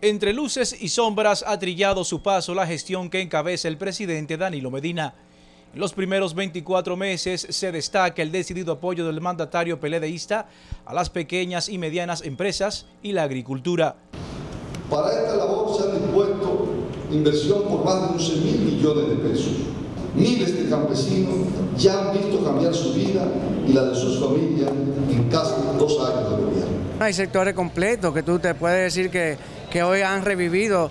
Entre luces y sombras ha trillado su paso la gestión que encabeza el presidente Danilo Medina. En los primeros 24 meses se destaca el decidido apoyo del mandatario PLDista a las pequeñas y medianas empresas y la agricultura. Para esta labor se han dispuesto inversión por más de 11.000 millones de pesos. Miles de campesinos ya han visto cambiar su vida y la de sus familias en casi 2 años de gobierno. Hay sectores completos que tú te puedes decir que hoy han revivido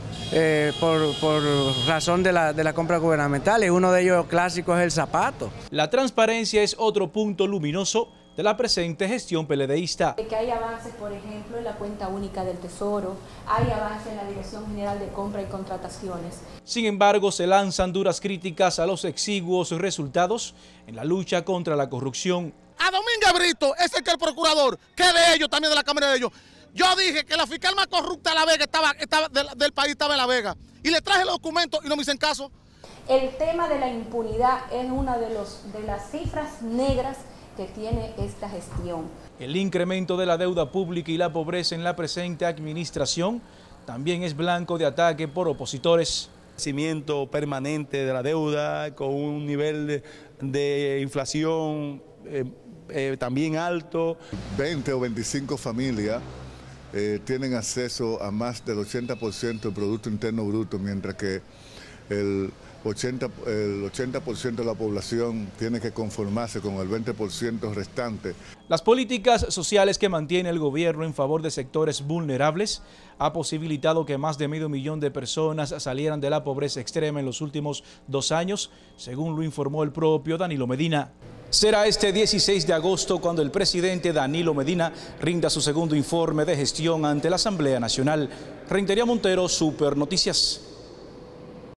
por razón de la compra gubernamental, y uno de ellos clásico es el zapato. La transparencia es otro punto luminoso de la presente gestión PLDista. Que hay avances, por ejemplo, en la cuenta única del Tesoro, hay avances en la Dirección General de Compra y Contrataciones. Sin embargo, se lanzan duras críticas a los exiguos resultados en la lucha contra la corrupción. A Domínguez Brito, ese que es el procurador, que de ellos, también de la Cámara de ellos. Yo dije que la fiscal más corrupta de La Vega del país estaba en La Vega, y le traje los documentos y no me hicieron caso. El tema de la impunidad es una de las cifras negras que tiene esta gestión. El incremento de la deuda pública y la pobreza en la presente administración también es blanco de ataque por opositores. El crecimiento permanente de la deuda con un nivel de inflación también alto. 20 o 25 familias tienen acceso a más del 80% del Producto Interno Bruto, mientras que el 80% de la población tiene que conformarse con el 20% restante. Las políticas sociales que mantiene el gobierno en favor de sectores vulnerables ha posibilitado que más de 500.000 de personas salieran de la pobreza extrema en los últimos 2 años, según lo informó el propio Danilo Medina. Será este 16 de agosto cuando el presidente Danilo Medina rinda su segundo informe de gestión ante la Asamblea Nacional. Reitería Montero, Super Noticias.